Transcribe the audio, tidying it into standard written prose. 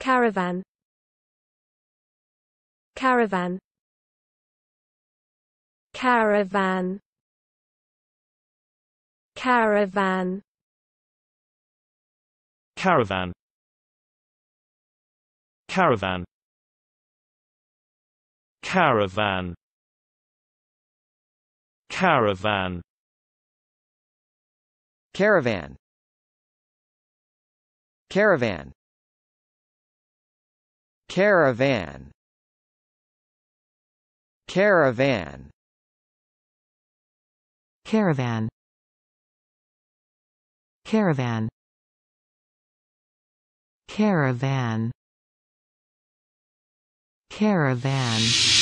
Caravan. Caravan. Caravan. Caravan. Caravan. Caravan. Caravan. Caravan. Caravan. Caravan. Caravan. Caravan. Caravan. Caravan. Caravan. Caravan.